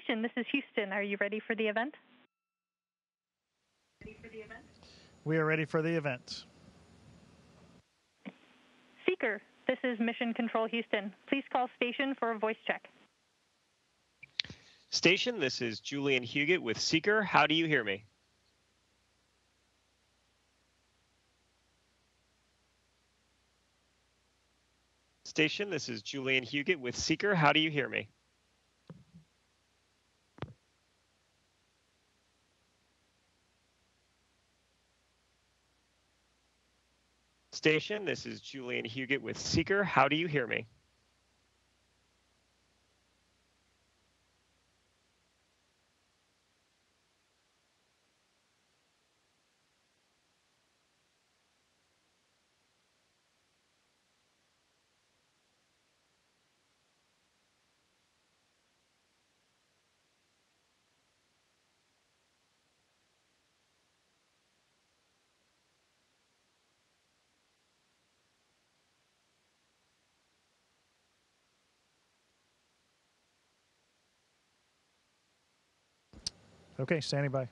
Station. This is Houston. Are you ready for the event? We are ready for the event. Seeker, this is Mission Control Houston. Please call Station for a voice check. Station, this is Julian Huguet with Seeker. How do you hear me? Station, this is Julian Huguet with Seeker. How do you hear me? Station, this is Julian Huguet with Seeker. How do you hear me? Okay, standing by.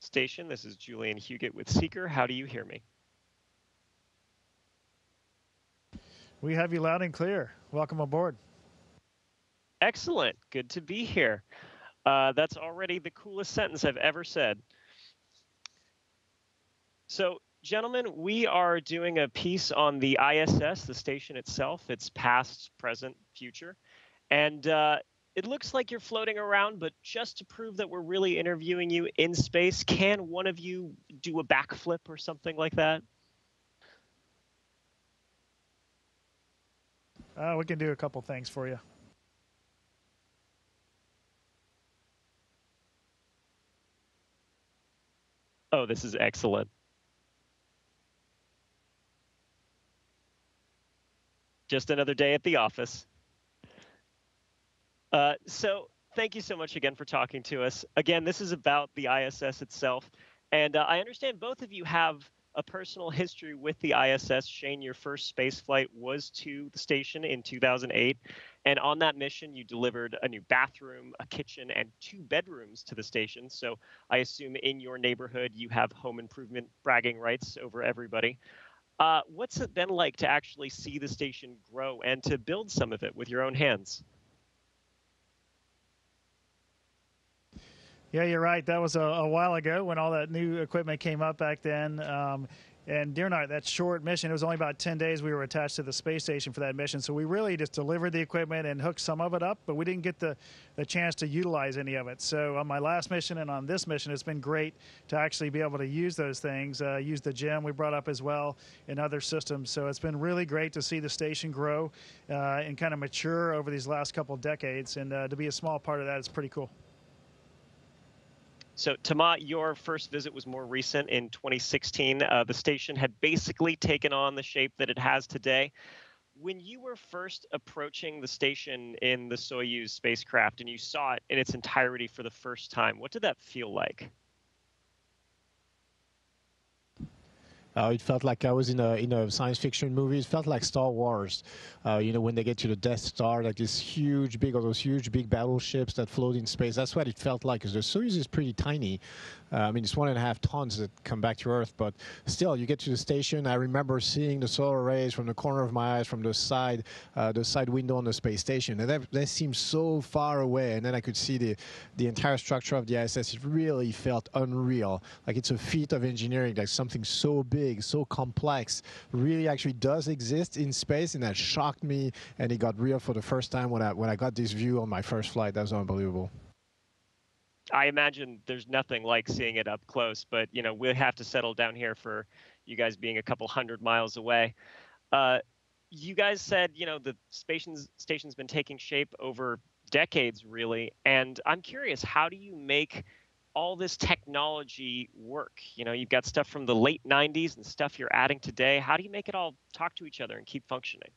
Station, this is Julian Huguet with Seeker. How do you hear me? We have you loud and clear. Welcome aboard. Excellent. Good to be here. That's already the coolest sentence I've ever said. So, gentlemen, we are doing a piece on the ISS, the station itself, its past, present, future, and it looks like you're floating around, but just to prove that we're really interviewing you in space, can one of you do a backflip or something like that? We can do a couple things for you. Oh, this is excellent. Just another day at the office. So thank you so much again for talking to us. Again, this is about the ISS itself. And I understand both of you have a personal history with the ISS. Shane, your first space flight was to the station in 2008. And on that mission, you delivered a new bathroom, a kitchen, and 2 bedrooms to the station. So I assume in your neighborhood, you have home improvement bragging rights over everybody. What's it been like to actually see the station grow and to build some of it with your own hands? Yeah, you're right. That was a while ago when all that new equipment came up back then. And during that short mission, it was only about 10 days we were attached to the space station for that mission. So we really just delivered the equipment and hooked some of it up, but we didn't get the chance to utilize any of it. So on my last mission and on this mission, it's been great to actually be able to use those things, use the gym we brought up as well and other systems. So it's been really great to see the station grow and kind of mature over these last couple of decades. And to be a small part of that is pretty cool. So, Thomas, your first visit was more recent in 2016. The station had basically taken on the shape that it has today. When you were first approaching the station in the Soyuz spacecraft and you saw it in its entirety for the first time, what did that feel like? It felt like I was in a science fiction movie. It felt like Star Wars. You know, when they get to the Death Star, like this huge, big, all those huge, big battleships that float in space. That's what it felt like, because the Soyuz is pretty tiny. I mean, it's 1.5 tons that come back to Earth, but still, you get to the station. I remember seeing the solar rays from the corner of my eyes, from the side window on the space station. And that seemed so far away, and then I could see the entire structure of the ISS. It really felt unreal. Like it's a feat of engineering, like something so big, so complex, really actually does exist in space, and that shocked me, and it got real for the first time when I got this view on my first flight. That was unbelievable. I imagine there's nothing like seeing it up close, but you know, we'll have to settle down here for you guys being a couple hundred miles away. You guys said, you know, the station's been taking shape over decades, really. And I'm curious, how do you make all this technology work? You know, you've got stuff from the late 90s and stuff you're adding today. How do you make it all talk to each other and keep functioning?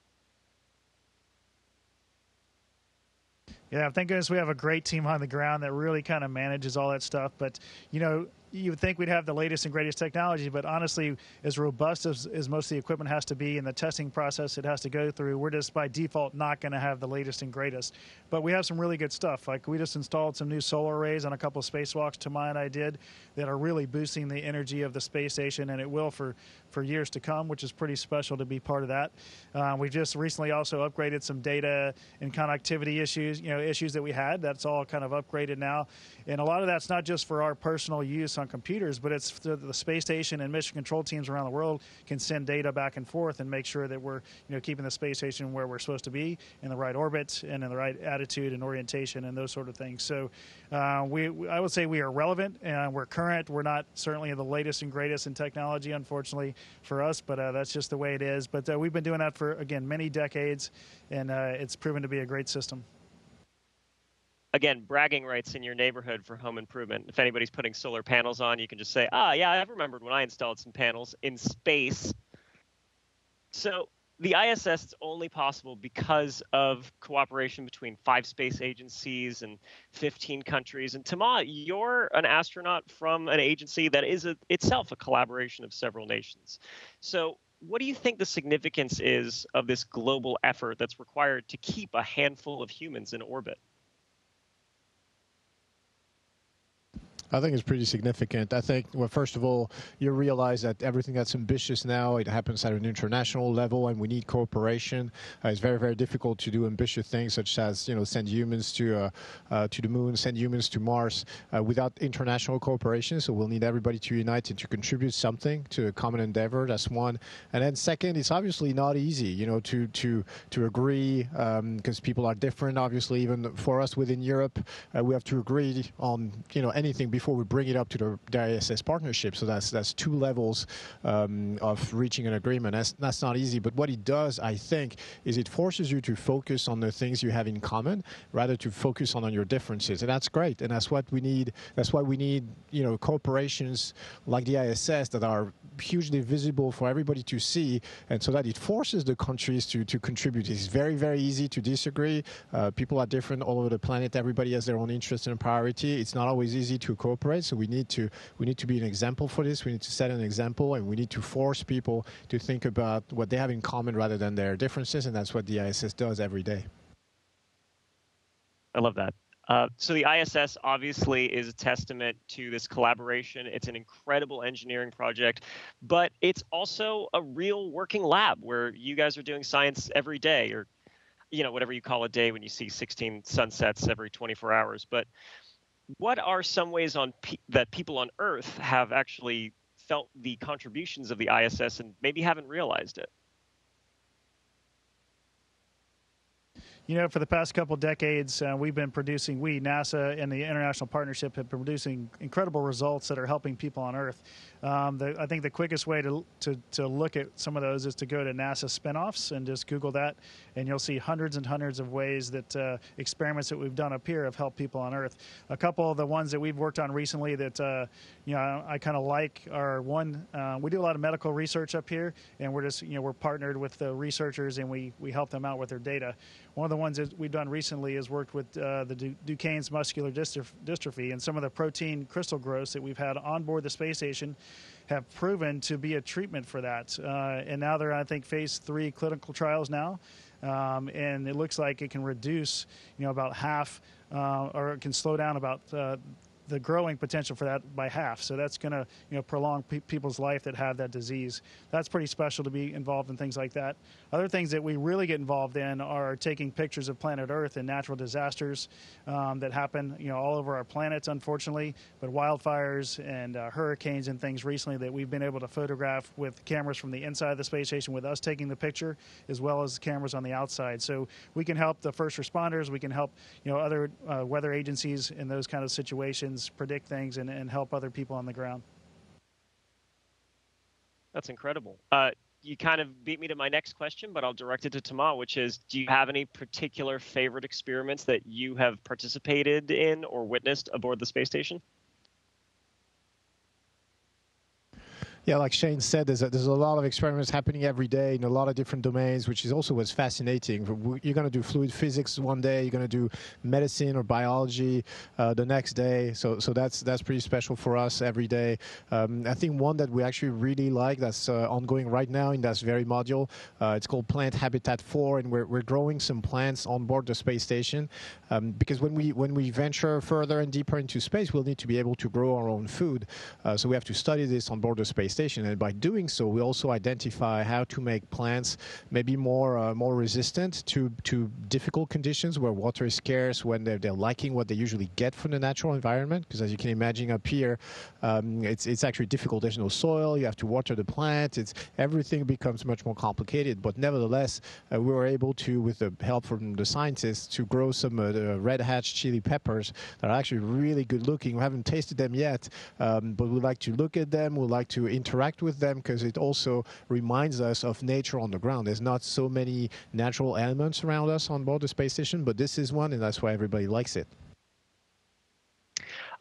Yeah, thank goodness we have a great team on the ground that really kind of manages all that stuff. But, you know, you would think we'd have the latest and greatest technology, but honestly, as robust as most of the equipment has to be and the testing process it has to go through, we're just by default not going to have the latest and greatest. But we have some really good stuff. Like, we just installed some new solar arrays on a couple of spacewalks, Tamai and I did, that are really boosting the energy of the space station, and it will for years to come, which is pretty special to be part of that. We just recently also upgraded some data and connectivity issues, you know, issues that we had. That's all kind of upgraded now. And a lot of that's not just for our personal use on computers, but it's the space station and mission control teams around the world can send data back and forth and make sure that we're, you know, keeping the space station where we're supposed to be, in the right orbit and in the right attitude and orientation and those sort of things. So I would say we are relevant and we're current. We're not certainly the latest and greatest in technology, unfortunately, for us, but that's just the way it is. But we've been doing that for, again, many decades, and it's proven to be a great system. Again, bragging rights in your neighborhood for home improvement. If anybody's putting solar panels on, you can just say, ah, yeah, I've remembered when I installed some panels in space. So the ISS is only possible because of cooperation between 5 space agencies and 15 countries. And Tama, you're an astronaut from an agency that is itself a collaboration of several nations. So what do you think the significance is of this global effort that's required to keep a handful of humans in orbit? I think it's pretty significant. I think, well, first of all, you realize that everything that's ambitious now, it happens at an international level, and we need cooperation. It's very, very difficult to do ambitious things such as, you know, send humans to the moon, send humans to Mars without international cooperation. So we'll need everybody to unite and to contribute something to a common endeavor. That's one. And then second, it's obviously not easy, you know, to agree, because people are different. Obviously, even for us within Europe, we have to agree on, you know, anything before we bring it up to the ISS partnership. So that's 2 levels of reaching an agreement. That's not easy. But what it does, I think, is it forces you to focus on the things you have in common, rather to focus on your differences. And that's great. And that's what we need. That's why we need, you know, corporations like the ISS that are hugely visible for everybody to see, and so that it forces the countries to contribute. It's very, very easy to disagree. People are different all over the planet. Everybody has their own interest and priority. It's not always easy to cooperate. So we need to be an example for this. We need to set an example, and we need to force people to think about what they have in common rather than their differences, and that's what the ISS does every day. I love that. So the ISS obviously is a testament to this collaboration. It's an incredible engineering project, but it's also a real working lab where you guys are doing science every day, or, you know, whatever you call a day when you see 16 sunsets every 24 hours. But what are some ways that people on Earth have actually felt the contributions of the ISS and maybe haven't realized it? You know, for the past couple decades, we've been producing, NASA and the International Partnership have been producing incredible results that are helping people on Earth. I think the quickest way to look at some of those is to go to NASA spinoffs and just Google that, and you'll see hundreds and hundreds of ways that experiments that we've done up here have helped people on Earth. A couple of the ones that we've worked on recently that, you know, I kind of like are one, we do a lot of medical research up here, and we're just, you know, we're partnered with the researchers, and we help them out with their data. One of the ones that we've done recently is worked with the Duchenne's muscular dystrophy, and some of the protein crystal growths that we've had on board the space station have proven to be a treatment for that. And now they're, I think, phase 3 clinical trials now, and it looks like it can reduce, you know, about half, or it can slow down about the growing potential for that by half. So that's going to, you know, prolong people's life that have that disease. That's pretty special to be involved in things like that. Other things that we really get involved in are taking pictures of planet Earth and natural disasters that happen, you know, all over our planet, unfortunately, but wildfires and hurricanes and things recently that we've been able to photograph with cameras from the inside of the space station, with us taking the picture, as well as cameras on the outside. So we can help the first responders. We can help, you know, other weather agencies in those kind of situations predict things and help other people on the ground. That's incredible. you kind of beat me to my next question, but I'll direct it to Thomas, which is, do you have any particular favorite experiments that you have participated in or witnessed aboard the space station? Yeah, like Shane said, there's a lot of experiments happening every day in a lot of different domains, which is also what's fascinating. You're going to do fluid physics one day, you're going to do medicine or biology the next day. So that's pretty special for us every day. I think one that we actually really like that's ongoing right now in that very module, it's called Plant Habitat 4, and we're growing some plants on board the space station because when we venture further and deeper into space, we'll need to be able to grow our own food. So we have to study this on board the space station, and by doing so, we also identify how to make plants maybe more resistant to difficult conditions where water is scarce, when they're lacking what they usually get from the natural environment. Because as you can imagine up here, it's actually difficult. There's no soil. You have to water the plant. Everything becomes much more complicated. But nevertheless, we were able to, with the help from the scientists, to grow some red hatch chili peppers that are actually really good looking. We haven't tasted them yet, but we like to look at them. We like to interact with them because it also reminds us of nature on the ground. There's not so many natural elements around us on board the space station, but this is one, and that's why everybody likes it.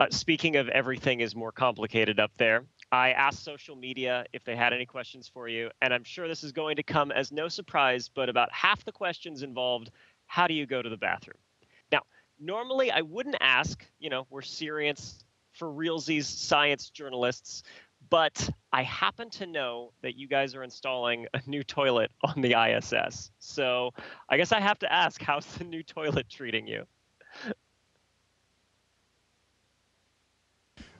Speaking of everything is more complicated up there, I asked social media if they had any questions for you, and I'm sure this is going to come as no surprise, but about half the questions involved, how do you go to the bathroom? Now, normally I wouldn't ask, you know, we're serious for realsies science journalists, but I happen to know that you guys are installing a new toilet on the ISS. So I guess I have to ask, how's the new toilet treating you?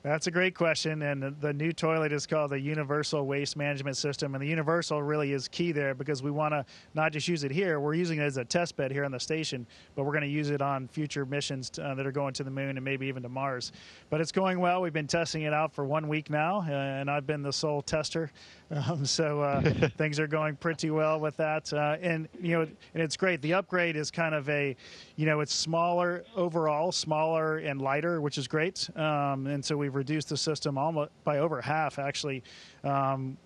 That's a great question, and the new toilet is called the Universal Waste Management System, and the universal really is key there because we want to not just use it here, we're using it as a test bed here on the station, but we're going to use it on future missions that are going to the moon and maybe even to Mars. But it's going well. We've been testing it out for 1 week now, and I've been the sole tester, so things are going pretty well with that, and it's great. The upgrade is kind of a, it's smaller overall, smaller and lighter, which is great, and so we've reduced the system almost by over half, actually,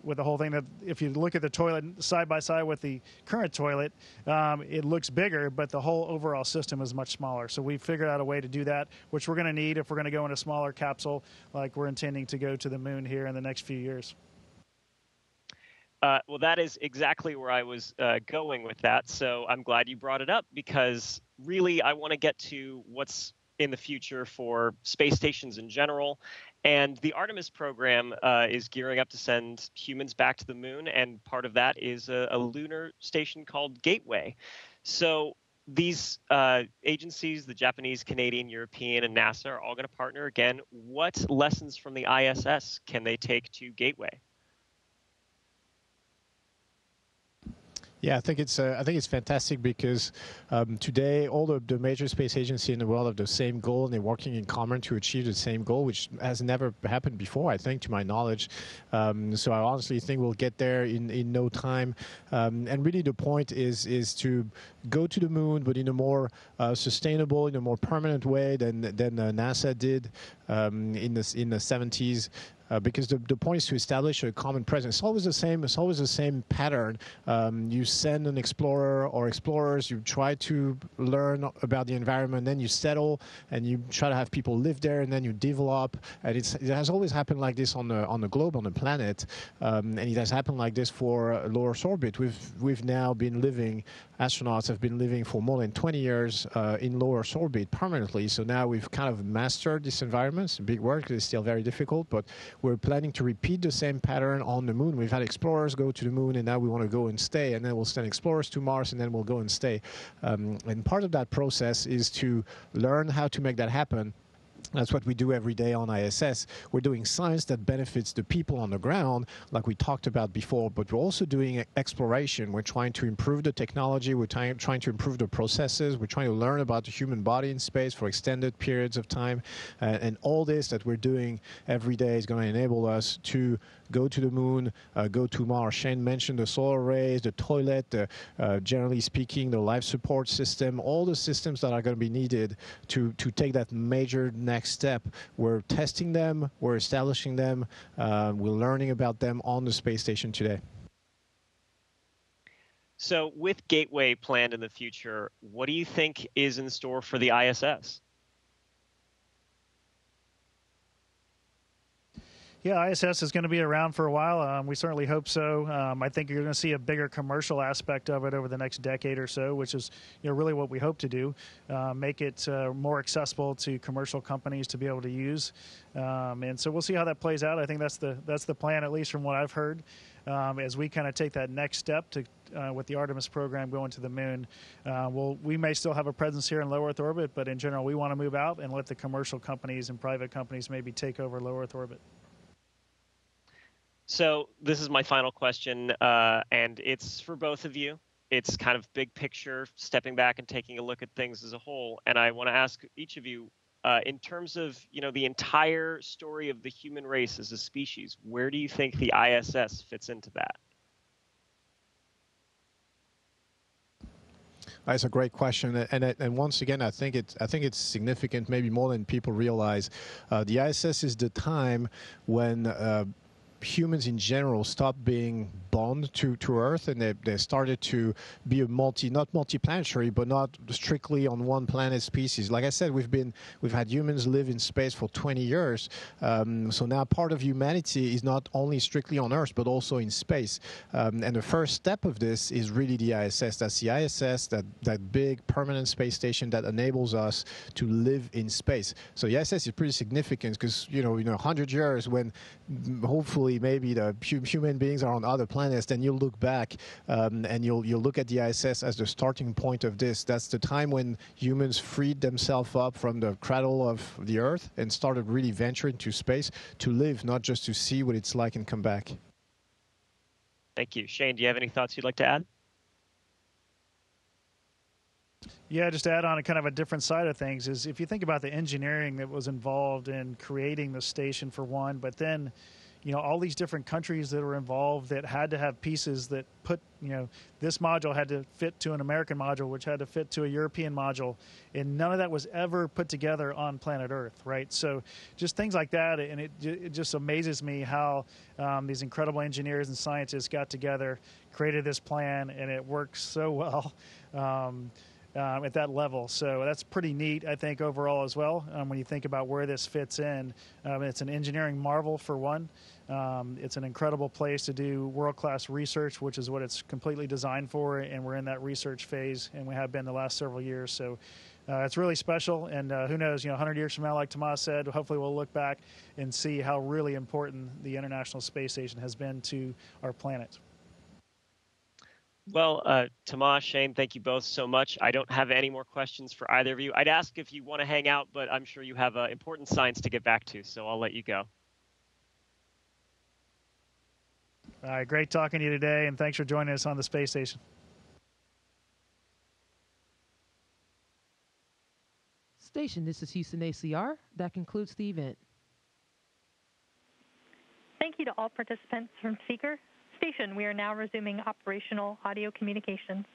with the whole thing. That if you look at the toilet side by side with the current toilet, it looks bigger, but the whole overall system is much smaller. So we figured out a way to do that, which we're going to need if we're going to go in a smaller capsule, like we're intending to go to the moon here in the next few years. Well, that is exactly where I was going with that. So I'm glad you brought it up, because really I want to get to what's in the future for space stations in general. And the Artemis program is gearing up to send humans back to the moon, and part of that is a lunar station called Gateway. So these agencies, the Japanese, Canadian, European, and NASA, are all going to partner again. What lessons from the ISS can they take to Gateway? Yeah, I think it's fantastic because today all the major space agencies in the world have the same goal, and they're working in common to achieve the same goal, which has never happened before, I think, to my knowledge. So I honestly think we'll get there in no time. And really the point is to go to the moon, but in a more sustainable, in a more permanent way than NASA did in the 70s. Because the point is to establish a common presence. It's always the same pattern. You send an explorer or explorers, you try to learn about the environment, then you settle and you try to have people live there, and then you develop. And it has always happened like this on the globe, on the planet, and it has happened like this for low Earth orbit. We've now been living, astronauts have been living for more than 20 years in low Earth orbit permanently. So now we've kind of mastered this environment. It's a big work, it's still very difficult, but we're planning to repeat the same pattern on the moon. We've had explorers go to the moon, and now we want to go and stay, and then we'll send explorers to Mars, and then we'll go and stay. And part of that process is to learn how to make that happen. That's what we do every day on ISS. We're doing science that benefits the people on the ground, like we talked about before, but we're also doing exploration. We're trying to improve the technology. We're trying to improve the processes. We're trying to learn about the human body in space for extended periods of time. And all this that we're doing every day is going to enable us to go to the moon, go to Mars. Shane mentioned the solar arrays, the toilet, generally speaking, the life support system, all the systems that are going to be needed to take that major next step. We're testing them, we're establishing them, we're learning about them on the space station today. So with Gateway planned in the future, what do you think is in store for the ISS? Yeah, ISS is going to be around for a while. We certainly hope so. I think you're going to see a bigger commercial aspect of it over the next decade or so, which is really what we hope to do, make it more accessible to commercial companies to be able to use. And so we'll see how that plays out. I think that's the plan, at least from what I've heard, as we kind of take that next step to with the Artemis program going to the moon. We may still have a presence here in low Earth orbit, but in general, we want to move out and let the commercial companies and private companies maybe take over low Earth orbit. So this is my final question, and it's for both of you. It's kind of big picture, stepping back and taking a look at things as a whole. And I want to ask each of you, in terms of the entire story of the human race as a species, where do you think the ISS fits into that? That's a great question, and once again, I think it's significant, maybe more than people realize. The ISS is the time when humans in general stopped being bound to Earth, and they started to be a not multi-planetary, but not strictly on one planet species. Like I said, we've had humans live in space for 20 years, so now part of humanity is not only strictly on Earth, but also in space. And the first step of this is really the ISS. That's the ISS, that big permanent space station that enables us to live in space. So the ISS is pretty significant because in 100 years, when hopefully maybe the human beings are on other planets, then you'll look back and you'll look at the ISS as the starting point of this. That's the time when humans freed themselves up from the cradle of the Earth and started really venturing to space to live, not just to see what it's like and come back. Thank you. Shane, do you have any thoughts you'd like to add? Yeah, just to add on a kind of a different side of things is if you think about the engineering that was involved in creating the station for one, but then all these different countries that were involved that had to have pieces that put, this module had to fit to an American module, which had to fit to a European module, and none of that was ever put together on planet Earth, right? So just things like that, and it just amazes me how these incredible engineers and scientists got together, created this plan, and it works so well at that level. So that's pretty neat, I think, overall as well, when you think about where this fits in. It's an engineering marvel for one. It's an incredible place to do world-class research, which is what it's completely designed for, and we're in that research phase, and we have been the last several years. So it's really special, and who knows, 100 years from now, like Thomas said, hopefully we'll look back and see how really important the International Space Station has been to our planet. Well, Thomas, Shane, thank you both so much. I don't have any more questions for either of you. I'd ask if you want to hang out, but I'm sure you have important science to get back to, so I'll let you go. All right, great talking to you today, and thanks for joining us on the space station. Station, this is Houston ACR. That concludes the event. Thank you to all participants from Seeker. Station, we are now resuming operational audio communications.